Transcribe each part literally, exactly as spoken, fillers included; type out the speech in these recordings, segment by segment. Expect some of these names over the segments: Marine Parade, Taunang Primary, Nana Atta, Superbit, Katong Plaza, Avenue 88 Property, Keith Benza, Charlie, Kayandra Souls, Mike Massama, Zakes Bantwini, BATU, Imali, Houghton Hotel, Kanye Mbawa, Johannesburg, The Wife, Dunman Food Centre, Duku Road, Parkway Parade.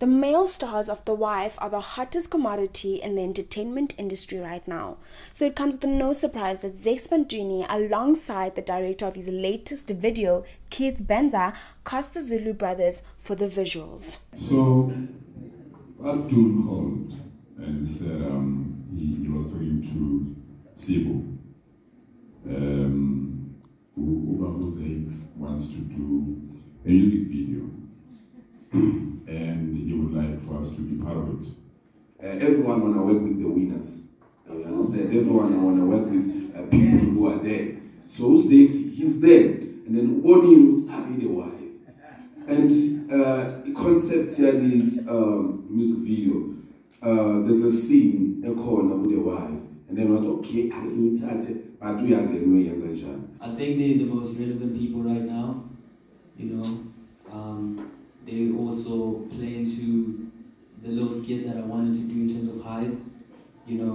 The male stars of The Wife are the hottest commodity in the entertainment industry right now, so it comes with no surprise that Zakes Bantwini, alongside the director of his latest video, Keith Benza, cast the Zulu brothers for the visuals. So, Abdul called and said um, he, he was talking to Sibu, um, who Zakes wants to do a music video. And he would like for us to be part of it. Uh, everyone want to work with the winners. You understand? Everyone want to work with uh, people yes. who are there. So Zakes, he's there. And then only would have the wife. And uh, the concept here is um, music video. Uh, there's a scene, a corner with the wife. And then we're like, okay, I need to. But we are the way and sunshine. I think they're the most relevant people right now. You know. Um, They also play into the little skit that I wanted to do in terms of highs, you know.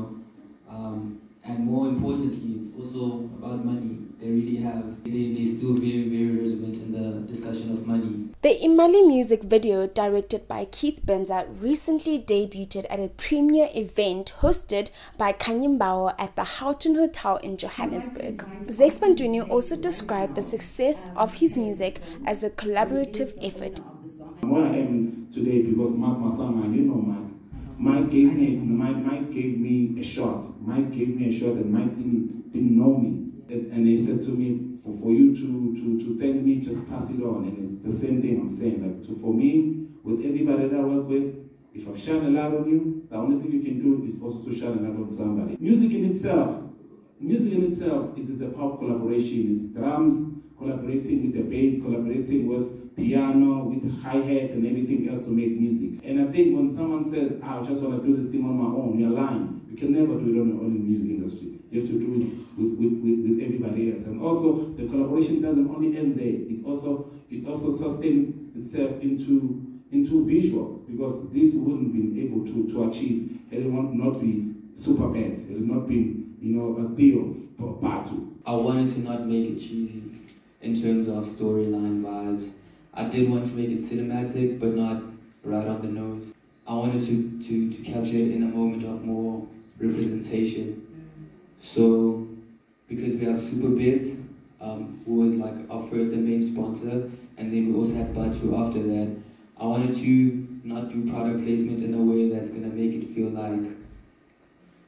Um, and more importantly, it's also about money. They really have, they, they're still very, very relevant in the discussion of money. The Imali music video, directed by Keith Benza, recently debuted at a premiere event hosted by Kanye Mbawa at the Houghton Hotel in Johannesburg. Zakes Bantwini also described the success of his music as a collaborative effort. Where I am today because Mike Massama, you know Mike. Mike gave me, Mike, Mike gave me a shot. Mike gave me a shot, and Mike didn't didn't know me. And he said to me, for, for you to, to to thank me, just pass it on. And it's the same thing I'm saying. Like to, for me, with everybody that I work with, if I've shined a light on you, the only thing you can do is also to shine a light on somebody. Music in itself, music in itself, it is a power of collaboration. It's drums collaborating with the bass, collaborating with piano, with hi-hat and everything else to make music. And I think when someone says, I just want to do this thing on my own, you're lying. You can never do it on your own in the music industry. You have to do it with, with, with, with everybody else. And also, the collaboration doesn't only end there. It also, it also sustains itself into, into visuals, because this wouldn't have been able to, to achieve had it not been Superbit, had it not been, you know, a deal for BATU. I wanted to not make it cheesy in terms of storyline vibes. I did want to make it cinematic, but not right on the nose. I wanted to, to, to capture it in a moment of more representation. So, because we have Superbit, um, who was like our first and main sponsor, and then we also had BATU after that, I wanted to not do product placement in a way that's going to make it feel like...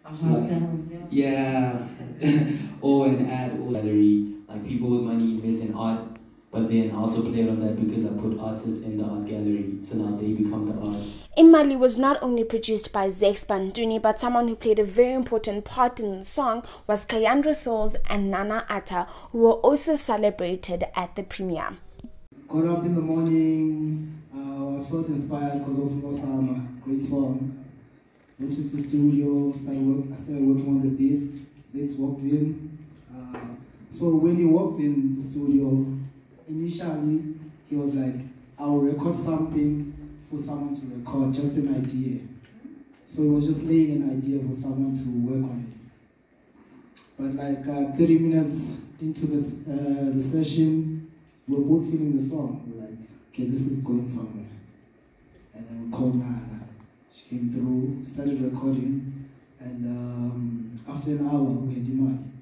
A hot like, sound. Yeah. Or an ad, or gallery, like people with money invest in art. But then I also played on that because I put artists in the art gallery, so now they become the art. Imali was not only produced by Zakes Bantwini, but someone who played a very important part in the song was Kayandra Souls and Nana Atta, who were also celebrated at the premiere. Got up in the morning, uh, I felt inspired because of Massama, great song. Went to the studio, started work, I started working on the beat. Zakes walked in. Uh, so when he walked in the studio, initially, he was like, I'll record something for someone to record, just an idea. So he was just laying an idea for someone to work on it. But like uh, thirty minutes into this, uh, the session, we were both feeling the song. We were like, okay, this is going somewhere. And then we called Nana. She came through, started recording, and um, after an hour, we had Imali.